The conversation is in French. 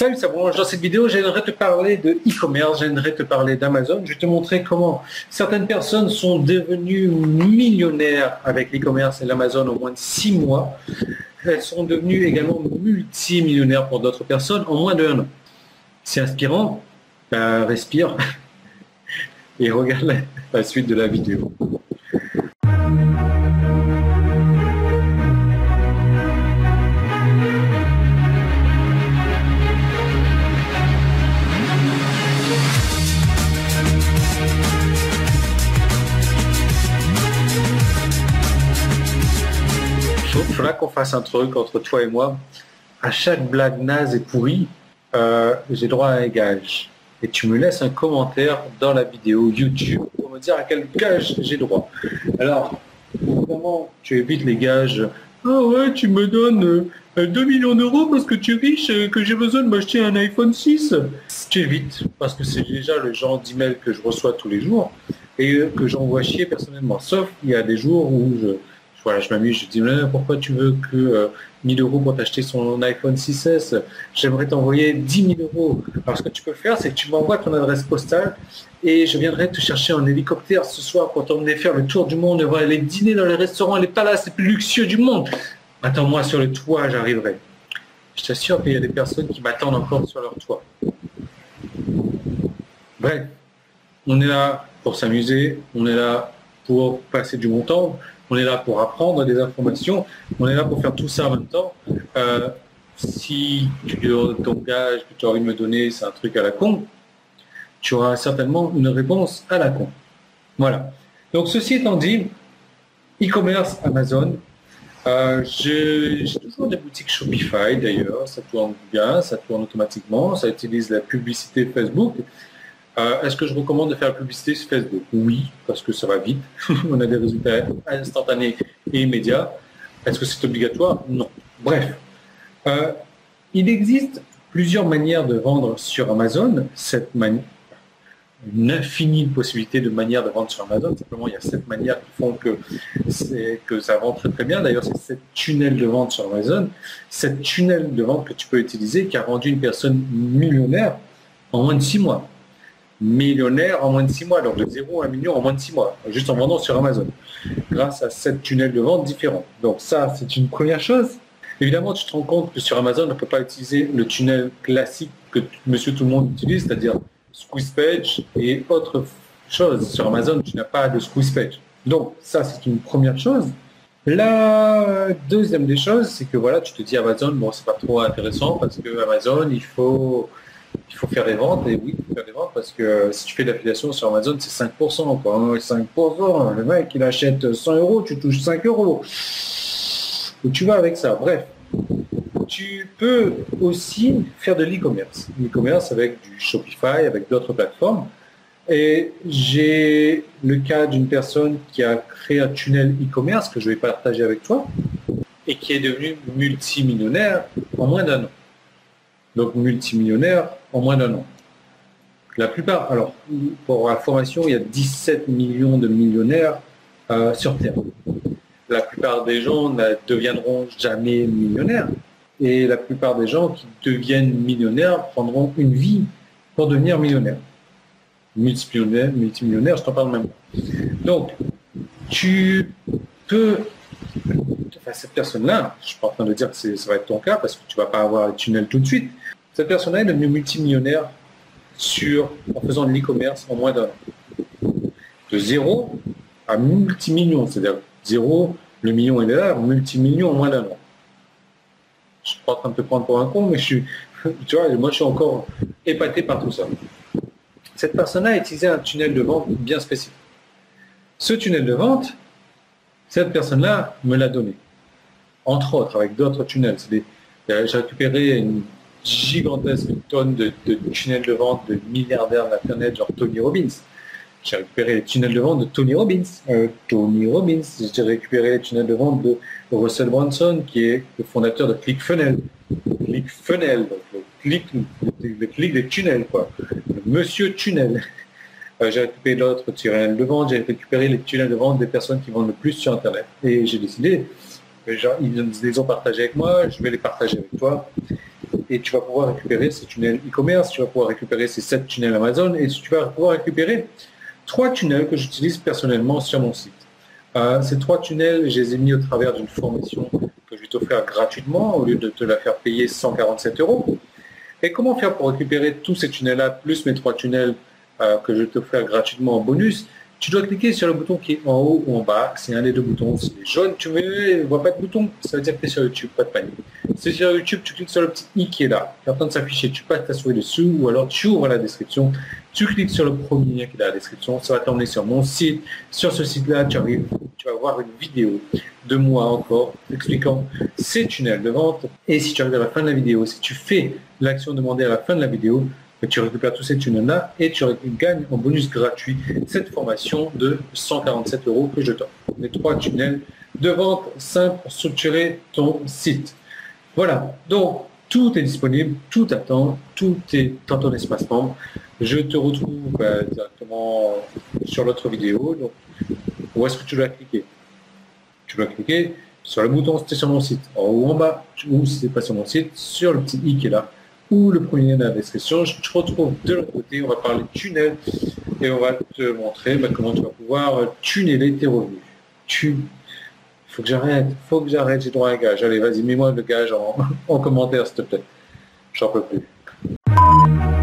Salut, ça branche. Dans cette vidéo, j'aimerais te parler de e-commerce, j'aimerais te parler d'Amazon. Je vais te montrer comment certaines personnes sont devenues millionnaires avec l'e-commerce et l'Amazon en moins de 6 mois. Elles sont devenues également multimillionnaires pour d'autres personnes en moins d'1 an. C'est inspirant. Respire et regarde la suite de la vidéo. Il faudra qu'on fasse un truc entre toi et moi. À chaque blague naze et pourrie, j'ai droit à un gage. Et tu me laisses un commentaire dans la vidéo YouTube pour me dire à quel gage j'ai droit. Alors, comment tu évites les gages? Ah ouais, tu me donnes 2 millions d'euros parce que tu es riche, que j'ai besoin de m'acheter un iPhone 6. Tu évites, parce que c'est déjà le genre d'email que je reçois tous les jours et que j'envoie chier personnellement. Sauf il y a des jours où je m'amuse, je dis pourquoi tu veux que 1000 euros pour t'acheter son iPhone 6S, j'aimerais t'envoyer 10 000 euros. Alors ce que tu peux faire, c'est que tu m'envoies ton adresse postale et je viendrai te chercher en hélicoptère ce soir pour t'emmener faire le tour du monde, aller dîner dans les restaurants, les palaces les plus luxueux du monde. Attends-moi sur le toit, j'arriverai. Je t'assure qu'il y a des personnes qui m'attendent encore sur leur toit. Bref, on est là pour s'amuser, on est là pour passer du bon temps. On est là pour apprendre des informations, on est là pour faire tout ça en même temps. Si ton gage que tu as envie de me donner, c'est un truc à la con, tu auras certainement une réponse à la con. Voilà. Donc ceci étant dit, e-commerce, Amazon, j'ai toujours des boutiques Shopify d'ailleurs, ça tourne bien, ça tourne automatiquement, ça utilise la publicité Facebook. Est-ce que je recommande de faire la publicité sur Facebook? Oui, parce que ça va vite. On a des résultats instantanés et immédiats. Est-ce que c'est obligatoire? Non. Bref, il existe plusieurs manières de vendre sur Amazon. Une infinie possibilité de manières de vendre sur Amazon. Simplement, il y a 7 manières qui font que ça vend très bien. D'ailleurs, c'est 7 tunnels de vente sur Amazon. 7 tunnels de vente que tu peux utiliser qui a rendu une personne millionnaire en moins de 6 mois. Millionnaire en moins de 6 mois, donc de 0 à 1 million en moins de 6 mois, juste en vendant sur Amazon, grâce à 7 tunnels de vente différents. Donc ça, c'est une première chose. Évidemment, tu te rends compte que sur Amazon, on ne peut pas utiliser le tunnel classique que monsieur tout le monde utilise, c'est-à-dire squeeze page et autre chose. Sur Amazon, tu n'as pas de squeeze page. Donc ça, c'est une première chose. La deuxième des choses, c'est que voilà, tu te dis Amazon, bon, c'est pas trop intéressant parce que Amazon, il faut faire des ventes, et oui, il faut faire des ventes parce que si tu fais de l'affiliation sur Amazon, c'est 5%, quoi. 5%, le mec, il achète 100 euros, tu touches 5 euros. Et tu vas avec ça. Bref, tu peux aussi faire de l'e-commerce. L'e-commerce avec du Shopify, avec d'autres plateformes. Et j'ai le cas d'une personne qui a créé un tunnel e-commerce que je vais partager avec toi et qui est devenue multimillionnaire en moins d'1 an. Donc multimillionnaire en moins d'1 an. La plupart, alors pour information, il y a 17 millions de millionnaires sur Terre. La plupart des gens ne deviendront jamais millionnaires et la plupart des gens qui deviennent millionnaires prendront une vie pour devenir millionnaire. Multimillionnaire, je t'en parle même pas. Donc, tu peux... Enfin, cette personne-là, je suis pas en train de dire que ça va être ton cas parce que tu vas pas avoir un tunnel tout de suite. Cette personne-là est devenue multimillionnaire en faisant de l'e-commerce en moins d'1 an. De 0 à multimillion, c'est-à-dire 0, le million il est là, multimillion en moins d'1 an. Je suis pas en train de te prendre pour un con, mais tu vois, moi je suis encore épaté par tout ça. Cette personne-là a utilisé un tunnel de vente bien spécifique. Ce tunnel de vente, cette personne-là me l'a donné, entre autres, avec d'autres tunnels. J'ai récupéré une gigantesque tonne de tunnels de vente de milliardaires d'Internet, genre Tony Robbins. J'ai récupéré les tunnels de vente de Tony Robbins. J'ai récupéré les tunnels de vente de Russell Brunson, qui est le fondateur de Click Funnel. Click Funnel, donc le clic des tunnels, quoi. Le monsieur tunnel. J'ai récupéré d'autres tunnels de vente, j'ai récupéré les tunnels de vente des personnes qui vendent le plus sur Internet. Et j'ai décidé, ils les ont partagés avec moi, je vais les partager avec toi. et tu vas pouvoir récupérer ces tunnels e-commerce, tu vas pouvoir récupérer ces 7 tunnels Amazon et tu vas pouvoir récupérer 3 tunnels que j'utilise personnellement sur mon site. Ces 3 tunnels, je les ai mis au travers d'une formation que je vais t'offrir gratuitement au lieu de te la faire payer 147 €. Et comment faire pour récupérer tous ces tunnels-là, plus mes 3 tunnels que je vais t'offrir gratuitement en bonus? Tu dois cliquer sur le bouton qui est en haut ou en bas, c'est un des deux boutons, si il est jaune, tu ne vois pas de bouton, ça veut dire que tu es sur YouTube, pas de panique. Si sur YouTube, tu cliques sur le petit i qui est là, qui est en train de s'afficher, tu passes ta souris dessus, ou alors tu ouvres la description, tu cliques sur le premier lien qui est dans la description, ça va t'emmener sur mon site, sur ce site-là, tu arrives, tu vas voir une vidéo de moi encore, expliquant ces tunnels de vente, et si tu arrives à la fin de la vidéo, si tu fais l'action demandée à la fin de la vidéo, tu récupères tous ces tunnels-là et tu gagnes en bonus gratuit cette formation de 147 € que je t'offre. Les 3 tunnels de vente simples pour structurer ton site. Voilà, donc tout est disponible, tout attend, tout est dans ton espace membre. Je te retrouve directement sur l'autre vidéo. Donc, où est-ce que tu dois cliquer? Tu dois cliquer sur le bouton, c'était sur mon site, en haut ou en bas, ou si ce n'est pas sur mon site, sur le petit i qui est là, ou le premier lien de la description. Je te retrouve de l'autre côté, on va parler tunnel et on va te montrer comment tu vas pouvoir tunneler tes revenus. Faut que j'arrête, j'ai droit à un gage. Allez, vas-y, mets-moi le gage en commentaire, s'il te plaît. J'en peux plus.